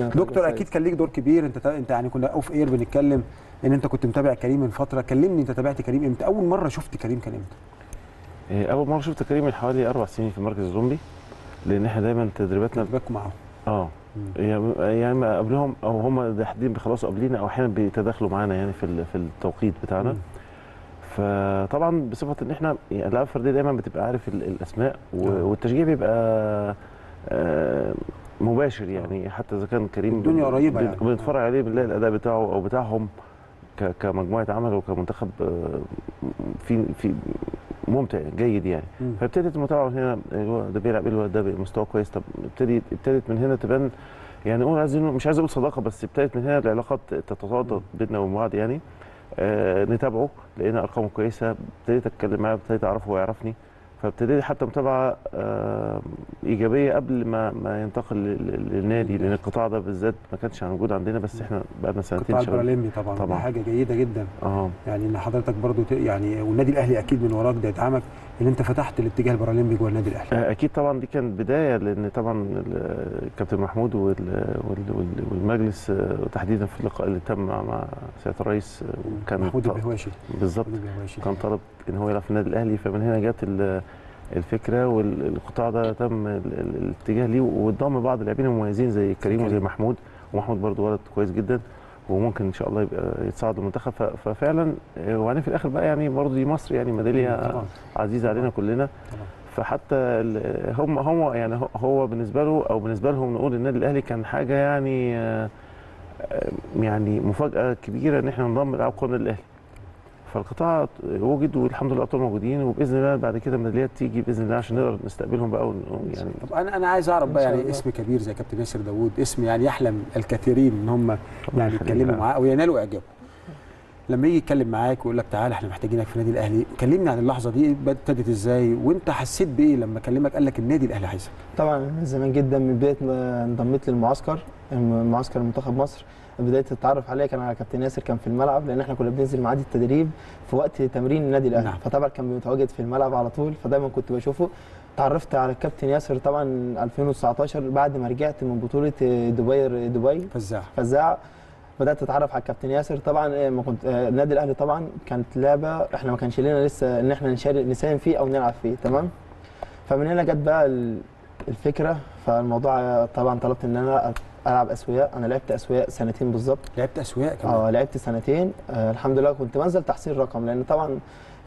دكتور اكيد كان ليك دور كبير. انت يعني كنا اوف اير بنتكلم ان انت كنت متابع كريم من فتره. كلمني انت تابعت كريم امتى؟ اول مره شفت كريم كان امتى؟ اول مره شفت كريم من حوالي 4 سنين في مركز الزومبي، لان احنا دايما تدريباتنا بنبقى معاهم يعني قبلهم او هم حدين بيخلصوا قبلينا او احيانا بيتداخلوا معانا يعني في التوقيت بتاعنا. فطبعا بصفه ان احنا يعني اللاعب الفرديه دايما بتبقى عارف الاسماء والتشجيع بيبقى مباشر يعني، حتى اذا كان كريم الدنيا قريبه يعني بنتفرج عليه بنلاقي الاداء بتاعه او بتاعهم كمجموعه عمل وكمنتخب في ممتع جيد يعني. فابتدت المتابعه هنا، ده بيلعب ايه، الواد ده مستوى كويس، طب ابتدت من هنا تبان يعني، اقول عايزين مش عايز اقول صداقه، بس ابتدت من هنا العلاقات تتطور بيننا وبين بعض يعني. نتابعه لقينا ارقامه كويسه، ابتديت اتكلم معاه، ابتديت اعرفه ويعرفني، فابتديت حتى متابعه ايجابيه قبل ما ينتقل للنادي، لان القطاع ده بالذات ما كانش موجود عندنا، بس احنا بقى لنا سنتين القطاع البرلمي طبعا حاجه جيده جدا يعني، ان حضرتك برضو يعني والنادي الاهلي اكيد من وراك ده اتعمل، ان انت فتحت الاتجاه البرلمي جوه النادي الاهلي. اكيد طبعا دي كانت بدايه، لان طبعا الكابتن محمود والمجلس تحديدا في اللقاء اللي تم مع سياده الرئيس، وكان محمود البهواشي بالظبط كان طلب ان هو يلعب في النادي الاهلي، فمن هنا جت الفكره والقطاع ده تم الاتجاه ليه، واتضم بعض اللاعبين المميزين زي كريم وزي محمود، ومحمود برضو ولد كويس جدا وممكن ان شاء الله يبقى يتصعد المنتخب. ففعلا وبعدين في الاخر بقى يعني برضو دي مصر يعني ميداليه عزيزه علينا كلنا، فحتى هم يعني هو بالنسبه له او بالنسبه لهم نقول النادي الاهلي كان حاجه يعني مفاجاه كبيره ان احنا ننضم للاعب كره النادي الاهلي. فالقطاع وجد والحمد لله الابطال موجودين، وباذن الله بعد كده الميداليات تيجي باذن الله عشان نقدر نستقبلهم بقى يعني. طب انا عايز اعرف بقى يعني اسم كبير زي كابتن ياسر داوود، اسم يعني يحلم الكثيرين ان هم يعني يتكلموا معاه او ينالوا اعجابه. لما يجي يتكلم معاك ويقول لك تعالى احنا محتاجينك في النادي الاهلي، كلمني عن اللحظه دي ابتدت ازاي، وانت حسيت بايه لما كلمك قال لك النادي الاهلي عايزك؟ طبعا من زمان جدا، من بدايه ما انضميت للمعسكر منتخب مصر، بدايه التعرف عليه كان على كابتن ياسر، كان في الملعب، لان احنا كنا بننزل معادي التدريب في وقت تمرين النادي الاهلي، فطبعا كان متواجد في الملعب على طول، فدايما كنت بشوفه. تعرفت على الكابتن ياسر طبعا 2019 بعد ما رجعت من بطوله دبي فزاع، بدات اتعرف على الكابتن ياسر. طبعا ما كنت النادي الاهلي طبعا كانت لعبه احنا ما كانش لنا لسه ان احنا نساهم فيه او نلعب فيه، تمام. فمن هنا جت بقى الفكره، فالموضوع طبعا طلبت ان انا العب اسوياء. انا لعبت اسوياء سنتين بالظبط، لعبت اسوياء كمان لعبت سنتين الحمد لله. كنت بنزل تحصيل رقم، لان طبعا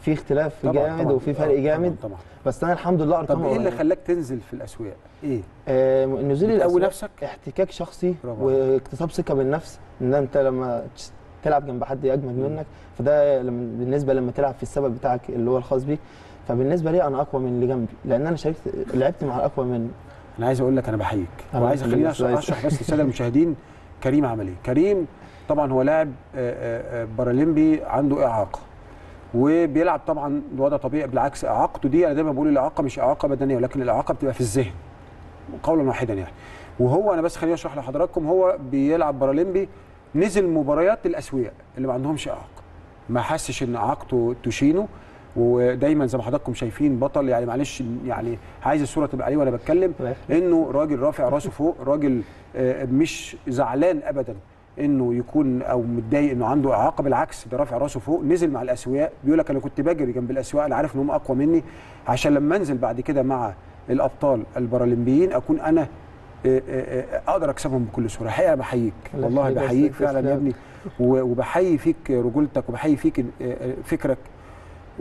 في اختلاف جامد وفي فرق جامد طبعًا. بس انا الحمد لله ارقام. طب ايه اللي خلاك تنزل في الاسوياء؟ ايه نزولي الاول نفسك احتكاك شخصي واكتساب ثقه بالنفس، ان انت لما تلعب جنب حد اجمد منك، فده بالنسبه لما تلعب في السبب بتاعك اللي هو الخاص بيك. فبالنسبه لي انا اقوى من اللي جنبي، لان انا لعبت مع الاقوى مني. انا عايز اقول لك انا بحييك، وعايز اخليني اشرح بس للساده المشاهدين كريم عمل ايه. كريم طبعا هو لاعب بارالمبي عنده اعاقه، وبيلعب طبعا الوضع طبيعي، بالعكس اعاقته دي انا دايما بقول الاعاقه مش اعاقه بدنيه، ولكن الاعاقه بتبقى في الذهن قولا واحدا يعني. وهو انا بس خليني اشرح لحضراتكم، هو بيلعب بارالمبي، نزل مباريات الاسوياء اللي ما عندهمش اعاقه، ما حسش ان اعاقته تشينه، ودايما زي ما حضراتكم شايفين بطل يعني، معلش يعني عايز الصوره تبقى عليه وانا بتكلم، انه راجل رافع راسه فوق، راجل مش زعلان ابدا انه يكون او متضايق انه عنده اعاقه، بالعكس ده رافع راسه فوق. نزل مع الاسوياء، بيقول لك انا كنت بجري جنب الاسوياء، انا عارف ان هم اقوى مني، عشان لما انزل بعد كده مع الابطال البارالمبيين اكون انا اقدر اكسبهم بكل سهوله. الحقيقه انا بحييك، والله بحييك فعلا يا ابني، وبحيي فيك رجولتك، وبحيي فيك فكرك.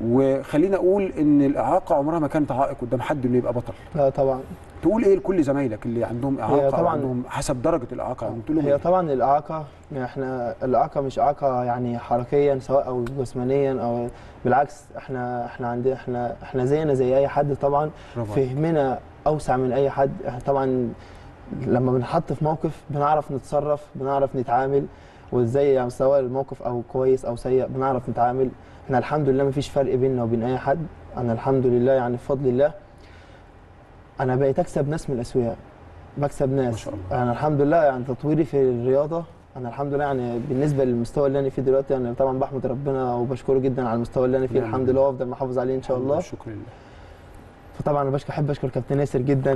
وخلينا اقول ان الاعاقه عمرها ما كانت عائق قدام حد انه يبقى بطل. لا طبعا. تقول ايه لكل زمايلك اللي عندهم اعاقه طبعا، عندهم حسب درجه الاعاقه تقول لهم؟ هي طبعا الاعاقه احنا الاعاقه مش اعاقه يعني حركيا سواء او جسمانيا او بالعكس، احنا عندنا احنا زينا زي اي حد طبعا، فهمنا اوسع من اي حد. احنا طبعا لما بنحط في موقف بنعرف نتصرف، بنعرف نتعامل، وازاي يعني سواء الموقف او كويس او سيء بنعرف نتعامل. احنا الحمد لله مفيش فرق بيننا وبين اي حد. انا الحمد لله يعني بفضل الله انا بقيت اكسب ناس من الاسوياء، بكسب ناس ما شاء الله. انا الحمد لله يعني تطويري في الرياضه، انا الحمد لله يعني بالنسبه للمستوى اللي انا فيه دلوقتي، انا طبعا بحمد ربنا وبشكره جدا على المستوى اللي انا فيه الحمد لله، وافضل محافظ عليه ان شاء الله. شكرا لله. فطبعا انا احب اشكر كابتن ياسر جدا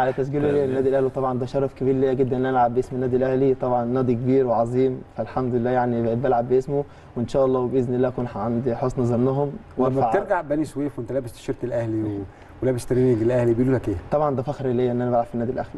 على تسجيله ليا النادي الاهلي، وطبعا ده شرف كبير ليا جدا ان انا العب باسم النادي الاهلي، طبعا نادي كبير وعظيم، فالحمد لله يعني بقيت بلعب باسمه، وان شاء الله وباذن الله اكون عند حسن ظنهم. ولما بترجع بني سويف وانت لابس تيشيرت الاهلي ولابس تريننج الاهلي بيقولوا لك ايه؟ طبعا ده فخر ليا ان انا بلعب في النادي الاهلي.